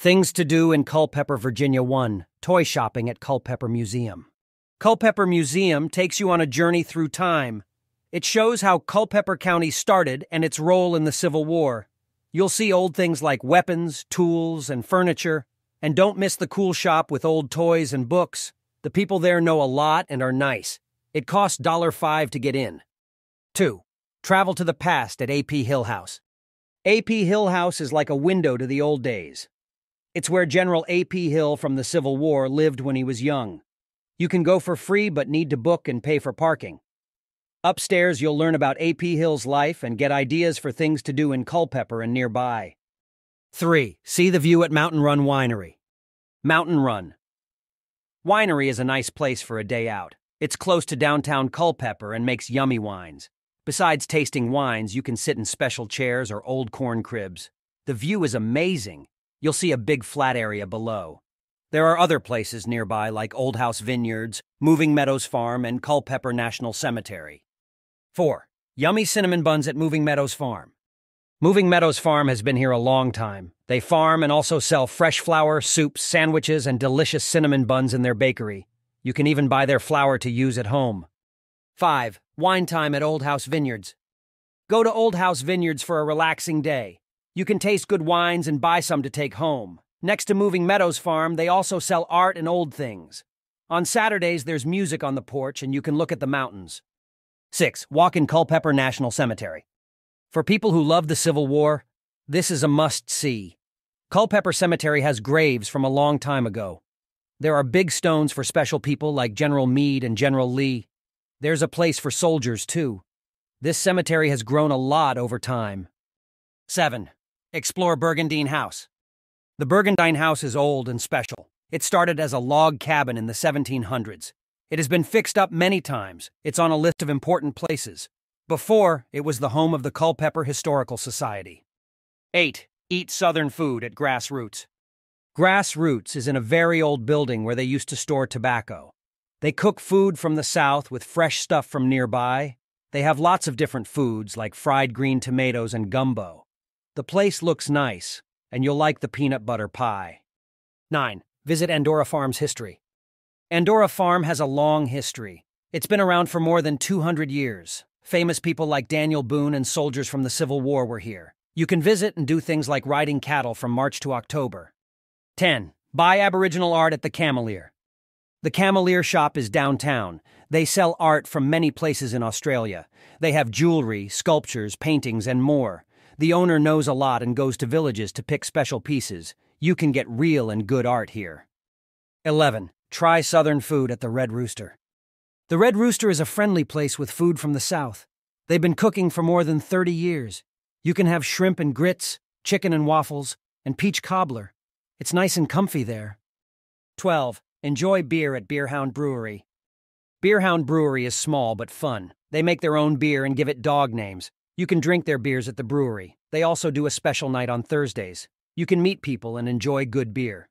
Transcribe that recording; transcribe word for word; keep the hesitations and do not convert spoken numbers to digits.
Things to do in Culpeper, Virginia. One. Toy shopping at Culpeper Museum. Culpeper Museum takes you on a journey through time. It shows how Culpeper County started and its role in the Civil War. You'll see old things like weapons, tools, and furniture. And don't miss the cool shop with old toys and books. The people there know a lot and are nice. It costs a dollar five to get in. Two. Travel to the past at A P Hill House. A P Hill House is like a window to the old days. It's where General A P Hill from the Civil War lived when he was young. You can go for free but need to book and pay for parking. Upstairs, you'll learn about A P Hill's life and get ideas for things to do in Culpeper and nearby. Three. See the view at Mountain Run Winery. Mountain Run Winery is a nice place for a day out. It's close to downtown Culpeper and makes yummy wines. Besides tasting wines, you can sit in special chairs or old corn cribs. The view is amazing. You'll see a big flat area below. There are other places nearby like Old House Vineyards, Moving Meadows Farm, and Culpeper National Cemetery. Four. Yummy cinnamon buns at Moving Meadows Farm. Moving Meadows Farm has been here a long time. They farm and also sell fresh flour, soups, sandwiches, and delicious cinnamon buns in their bakery. You can even buy their flour to use at home. Five. Wine time at Old House Vineyards. Go to Old House Vineyards for a relaxing day. You can taste good wines and buy some to take home. Next to Moving Meadows Farm, they also sell art and old things. On Saturdays, there's music on the porch and you can look at the mountains. Six. Walk in Culpeper National Cemetery. For people who love the Civil War, this is a must-see. Culpeper Cemetery has graves from a long time ago. There are big stones for special people like General Meade and General Lee. There's a place for soldiers, too. This cemetery has grown a lot over time. Seven. Explore Burgundine House. The Burgundine House is old and special. It started as a log cabin in the seventeen hundreds. It has been fixed up many times. It's on a list of important places. Before, it was the home of the Culpeper Historical Society. Eight. Eat Southern food at Grassroots. Grassroots is in a very old building where they used to store tobacco. They cook food from the South with fresh stuff from nearby. They have lots of different foods like fried green tomatoes and gumbo. The place looks nice, and you'll like the peanut butter pie. Nine. Visit Andora Farm's history. Andora Farm has a long history. It's been around for more than two hundred years. Famous people like Daniel Boone and soldiers from the Civil War were here. You can visit and do things like riding cattle from March to October. Ten. Buy Aboriginal art at the Cameleer. The Cameleer shop is downtown. They sell art from many places in Australia. They have jewelry, sculptures, paintings, and more. The owner knows a lot and goes to villages to pick special pieces. You can get real and good art here. Eleven. Try Southern food at the Red Rooster. The Red Rooster is a friendly place with food from the South. They've been cooking for more than thirty years. You can have shrimp and grits, chicken and waffles, and peach cobbler. It's nice and comfy there. Twelve. Enjoy beer at Beerhound Brewery. Beerhound Brewery is small but fun. They make their own beer and give it dog names. You can drink their beers at the brewery. They also do a special night on Thursdays. You can meet people and enjoy good beer.